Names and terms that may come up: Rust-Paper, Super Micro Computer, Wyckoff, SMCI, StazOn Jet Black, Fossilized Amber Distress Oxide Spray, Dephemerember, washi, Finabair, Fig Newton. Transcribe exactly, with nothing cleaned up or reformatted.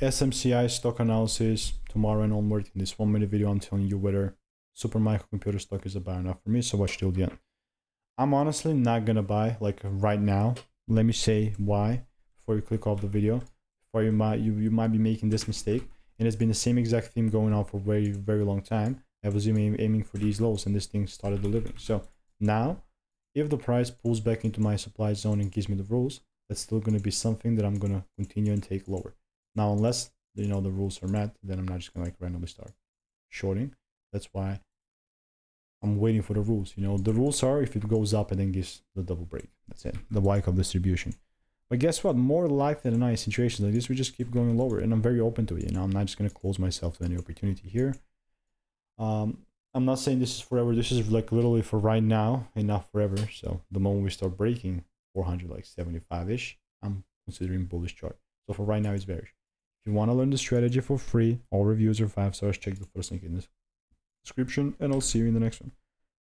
S M C I stock analysis tomorrow and onward in this one minute video. I'm telling you whether Super Micro Computer stock is a buy or not for me, so watch till the end. I'm honestly not gonna buy like right now. Let me say why before you click off the video, before you might you, you might be making this mistake. And it's been the same exact theme going on for very very long time. I was aiming, aiming for these lows and this thing started delivering. So now if the price pulls back into my supply zone and gives me the rules, that's still going to be something that I'm going to continue and take lower. Now, unless you know the rules are met, then I'm not just going to like randomly start shorting. That's why I'm waiting for the rules. You know, the rules are if it goes up and then gives the double break. That's it. The Wyckoff distribution. But guess what? More likely than not, in situations like this, we just keep going lower, and I'm very open to it. You know, I'm not just going to close myself to any opportunity here. Um, I'm not saying this is forever. This is like literally for right now and not forever. So the moment we start breaking four hundred, like seventy-five ish, I'm considering bullish chart. So for right now, it's bearish. If you want to learn the strategy for free, all reviews are five stars. Check the first link in the description, and I'll see you in the next one.